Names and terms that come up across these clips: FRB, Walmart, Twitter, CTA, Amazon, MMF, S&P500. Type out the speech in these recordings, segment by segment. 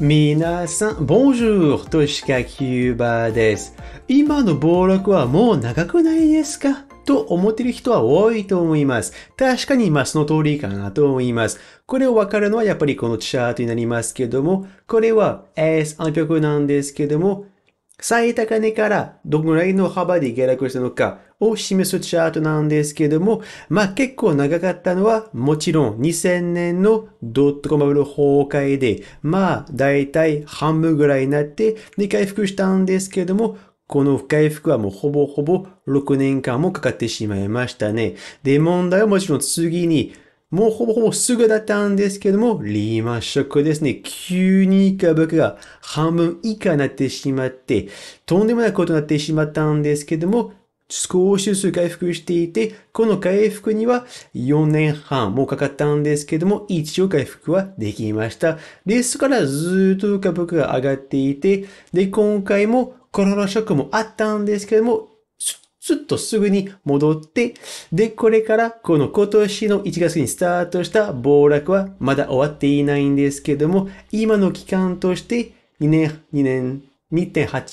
皆さん、bonjour、トシカキューバーです。今の暴落はもう長くないですかと思っている人は多いと思います。確かに、その通りかなと思います。これを分かるのはやっぱりこのチャートになりますけども、これは S&P500 なんですけども、最高値からどのぐらいの幅で下落したのかを示すチャートなんですけども、結構長かったのはもちろん2000年のドットコムバブル崩壊で、だいたい半分ぐらいになって回復したんですけども、この回復はもうほぼ6年間もかかってしまいましたね。で、問題はもちろん次にもうほぼすぐだったんですけども、リーマンショックですね。急に株価が半分以下になってしまって、とんでもないことになってしまったんですけども、少しずつ回復していて、この回復には4年半もかかったんですけども、一応回復はできました。ですからずっと株価が上がっていて、で、今回もコロナショックもあったんですけども、ずっとすぐに戻って、で、これからこの今年の1月にスタートした暴落はまだ終わっていないんですけども、今の期間として2.8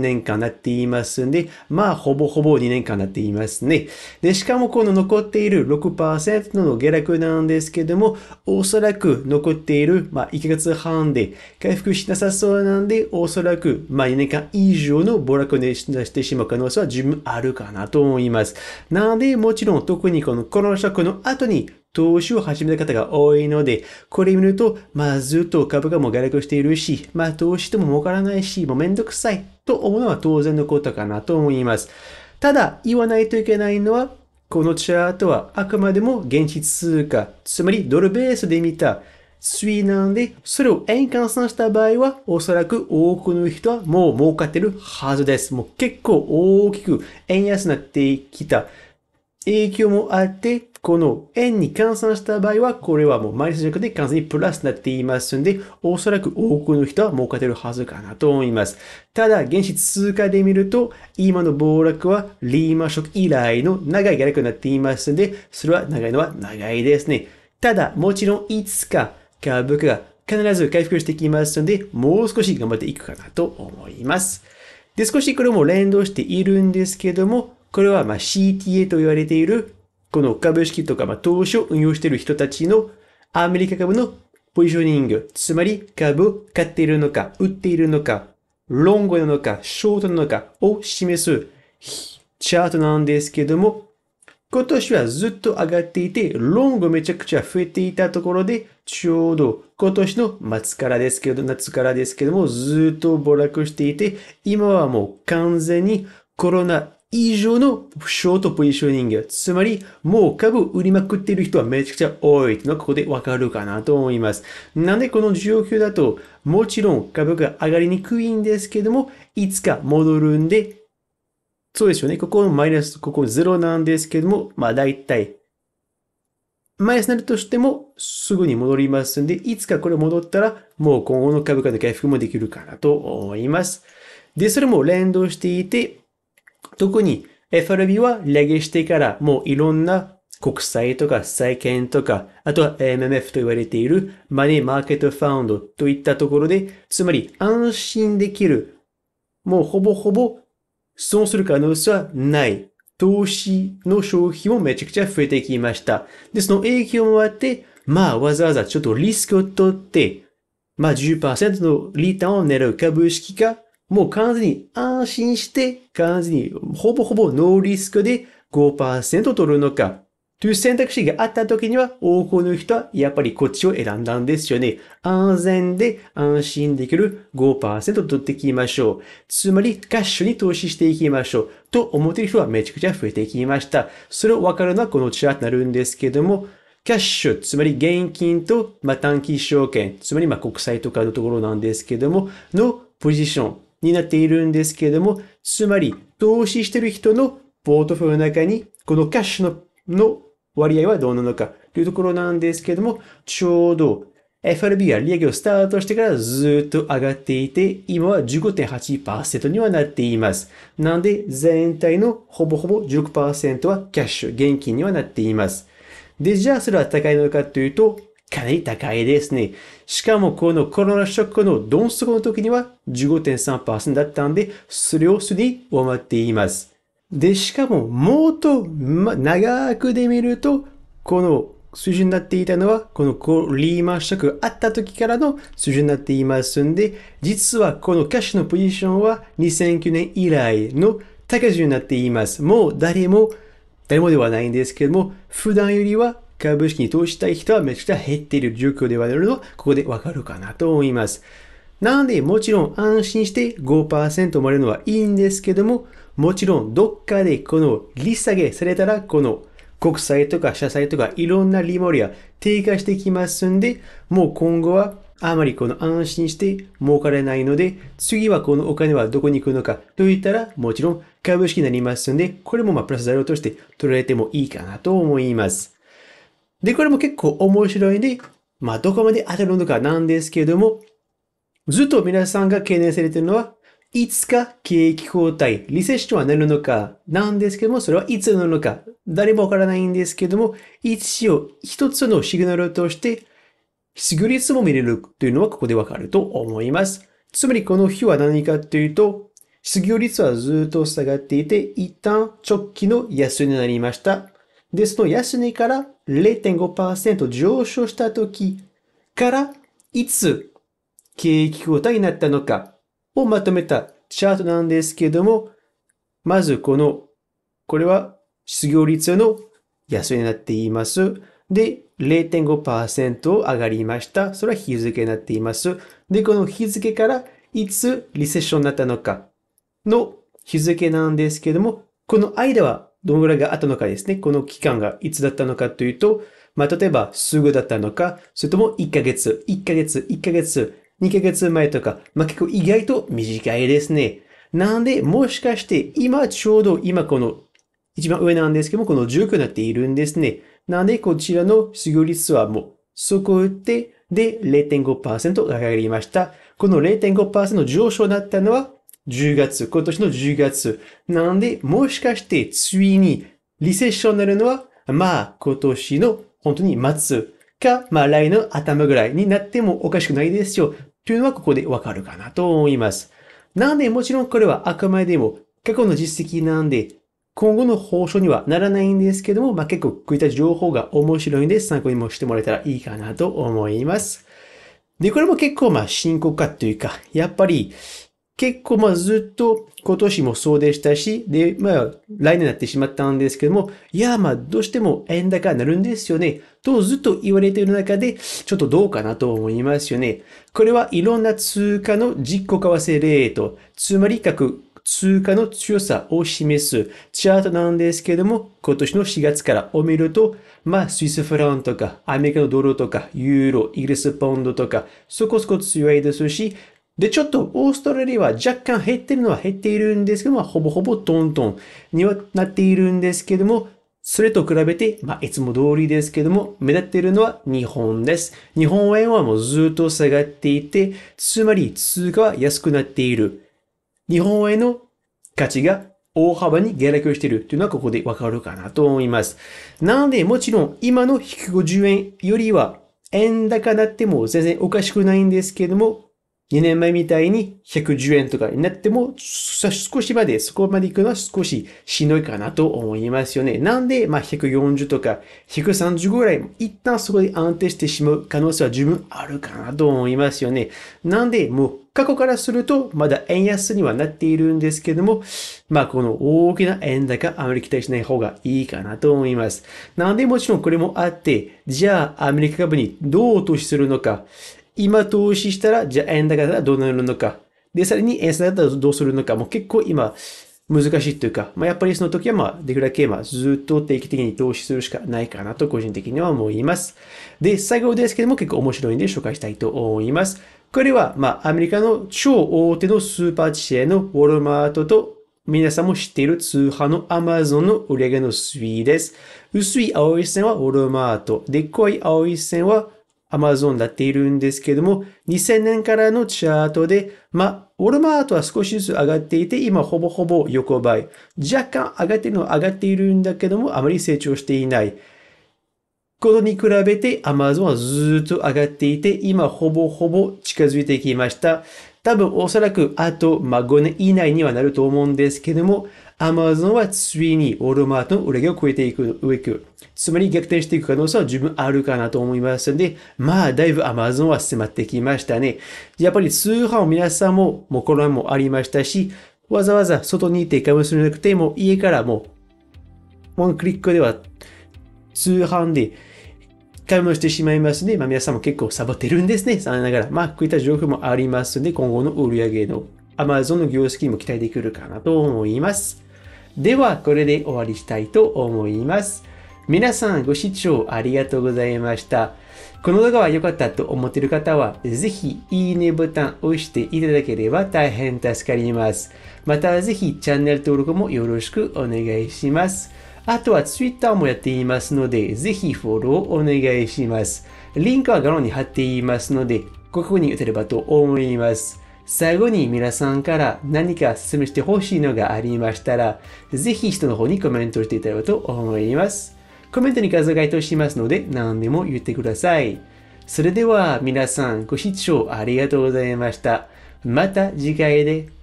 年間なっていますんで、ほぼ2年間なっていますね。で、しかもこの残っている 6% の下落なんですけども、おそらく残っている、1ヶ月半で回復しなさそうなんで、おそらく、2年間以上の暴落にしてしまう可能性は十分あるかなと思います。なので、もちろん特にこのコロナショックの後に、投資を始めた方が多いので、これ見ると、ずっと株価も下落しているし、投資しても儲からないし、もうめんどくさいと思うのは当然のことかなと思います。ただ、言わないといけないのは、このチャートはあくまでも現地通貨、つまりドルベースで見た推移なんで、それを円換算した場合は、おそらく多くの人はもう儲かってるはずです。もう結構大きく円安になってきた影響もあって、この円に換算した場合は、これはもうマイナス弱で完全にプラスになっていますんで、おそらく多くの人は儲かってるはずかなと思います。ただ、現地通貨で見ると、今の暴落はリーマンショック以来の長い下落になっていますんで、それは長いのは長いですね。ただ、もちろんいつか株価が必ず回復してきますので、もう少し頑張っていくかなと思います。で、少しこれも連動しているんですけども、これはCTA と言われている、この株式とか投資を運用している人たちのアメリカ株のポジショニング、つまり株を買っているのか、売っているのか、ロングなのか、ショートなのかを示すチャートなんですけども、今年はずっと上がっていて、ロングめちゃくちゃ増えていたところで、ちょうど今年の夏からですけども、ずっと暴落していて、今はもう完全にコロナ以上のショートポジショニング。つまり、もう株を売りまくっている人はめちゃくちゃ多いというのはここでわかるかなと思います。なんでこの状況だと、もちろん株が上がりにくいんですけども、いつか戻るんで、そうですよね。ここのマイナス、ここ0なんですけども、だいたい、マイナスになるとしても、すぐに戻りますんで、いつかこれ戻ったら、もう今後の株価の回復もできるかなと思います。で、それも連動していて、特に FRB は利上げしてからもういろんな国債とか債券とか、あとは MMF と言われているマネーマーケットファンドといったところで、つまり安心できる、もうほぼ損する可能性はない投資の消費もめちゃくちゃ増えてきました。で、その影響もあって、わざわざちょっとリスクを取って、10% のリターンを狙う株式か、もう完全に安心して、完全にほぼノーリスクで 5% 取るのか、という選択肢があった時には、多くの人はやっぱりこっちを選んだんですよね。安全で安心できる 5% 取っていきましょう。つまり、各種に投資していきましょう。と思っている人はめちゃくちゃ増えてきました。それを分かるのはこのチャートになるんですけども、キャッシュ、つまり現金と、短期証券、つまり国債とかのところなんですけども、のポジションになっているんですけれども、つまり投資している人のポートフォリオの中にこのキャッシュの割合はどうなのかというところなんですけれども、ちょうど FRB が利上げをスタートしてからずっと上がっていて、今は 15.8% にはなっています。なので全体のほぼ 16% はキャッシュ、現金にはなっています。で、じゃあそれは高いのかというと、かなり高いですね。しかもこのコロナショックのどん底の時には 15.3% だったんで、それをすでに上回っています。で、しかももっと長くで見ると、この水準になっていたのは、このリーマンショックがあった時からの水準になっていますんで、実はこのキャッシュのポジションは2009年以来の高値になっています。もう誰もではないんですけども、普段よりは株式に投資したい人はめちゃくちゃ減っている状況ではあるのが、ここでわかるかなと思います。なので、もちろん安心して 5% もらえるのはいいんですけども、もちろんどっかでこの利下げされたら、この国債とか社債とかいろんな利回りが低下してきますんで、もう今後はあまりこの安心して儲からないので、次はこのお金はどこに行くのかといったら、もちろん株式になりますんで、これもプラス材料として取られてもいいかなと思います。で、これも結構面白いんで、どこまで当たるのかなんですけれども、ずっと皆さんが懸念されているのは、いつか景気後退、リセッションはなるのかなんですけども、それはいつなるのか、誰もわからないんですけども、一応一つのシグナルとして、失業率も見れるというのはここでわかると思います。つまりこの日は何かというと、失業率はずっと下がっていて、一旦直近の安値になりました。で、その安値から 0.5% 上昇した時から、いつ景気後退になったのか、をまとめたチャートなんですけども、まずこれは失業率の安値になっています。で、0.5% 上がりました。それは日付になっています。で、この日付からいつリセッションになったのかの日付なんですけども、この間はどのぐらいがあったのかですね。この期間がいつだったのかというと、例えばすぐだったのか、それとも1ヶ月、2ヶ月前とか、結構意外と短いですね。なんで、もしかして、ちょうど今この、一番上なんですけども、この19になっているんですね。なんで、こちらの失業率はもう、そこを打って、で、0.5% 上がりました。この 0.5% 上昇だったのは、今年の10月。なんで、もしかして、ついに、リセッションになるのは、今年の、本当に末か、来年の頭ぐらいになってもおかしくないですよ。というのはここでわかるかなと思います。なので、もちろんこれはあくまでも過去の実績なんで、今後の報酬にはならないんですけども、結構こういった情報が面白いんで、参考にもしてもらえたらいいかなと思います。で、これも結構深刻化というか、やっぱり結構ずっと今年もそうでしたし、で、来年になってしまったんですけども、どうしても円高になるんですよね、とずっと言われている中で、ちょっとどうかなと思いますよね。これはいろんな通貨の実効為替レート、つまり各通貨の強さを示すチャートなんですけども、今年の4月からを見ると、スイスフランとか、アメリカのドルとか、ユーロ、イギリスポンドとか、そこそこ強いですし、で、ちょっとオーストラリアは若干減ってるのは減っているんですけども、ほぼほぼトントンにはなっているんですけども、それと比べて、いつも通りですけども、目立っているのは日本です。日本円はもうずっと下がっていて、つまり通貨は安くなっている。日本円の価値が大幅に下落しているというのはここでわかるかなと思います。なので、もちろん今の150円よりは円高だっても全然おかしくないんですけども、2年前みたいに110円とかになっても、そこまで行くのは少ししんどいかなと思いますよね。なんで、140とか130ぐらい、一旦そこで安定してしまう可能性は十分あるかなと思いますよね。なんで、もう過去からすると、まだ円安にはなっているんですけども、この大きな円高、あまり期待しない方がいいかなと思います。なんで、もちろんこれもあって、じゃあ、アメリカ株にどう投資するのか、今投資したら、じゃあ円高だったらどうなるのか。で、さらに円高だったらどうするのか。もう結構今、難しいというか、やっぱりその時はできるだけずっと定期的に投資するしかないかなと個人的には思います。で、最後ですけども結構面白いんで紹介したいと思います。これは、アメリカの超大手のスーパーチェーンのウォルマートと、皆さんも知っている通販の Amazon の売り上げの推移です。薄い青い線はウォルマート。で、濃い青い線はAmazon になっているんですけども、2000年からのチャートで、ウォルマートは少しずつ上がっていて、今ほぼほぼ横ばい。若干上がっているんだけども、あまり成長していない。頃に比べて Amazon はずっと上がっていて、今ほぼほぼ近づいてきました。多分おそらくあと5年以内にはなると思うんですけども、Amazon はついにウォルマートの売り上げを超えていく。つまり逆転していく可能性は十分あるかなと思いますので、だいぶ Amazon は迫ってきましたね。やっぱり通販を皆さんも、コロナもありましたし、わざわざ外に行って買い物しなくても、家からワンクリックでは通販で買い物してしまいますので、皆さんも結構サボってるんですね。残念ながら。こういった情報もありますので、今後の売り上げの Amazon の業績も期待できるかなと思います。では、これで終わりしたいと思います。皆さんご視聴ありがとうございました。この動画は良かったと思っている方は、ぜひいいねボタンを押していただければ大変助かります。またぜひチャンネル登録もよろしくお願いします。あとは Twitter もやっていますので、ぜひフォローお願いします。リンクは画面に貼っていますので、ここに打てればと思います。最後に皆さんから何か勧めしてほしいのがありましたら、ぜひ下の方にコメントしていただければと思います。コメントに数を該当しますので、何でも言ってください。それでは皆さんご視聴ありがとうございました。また次回で。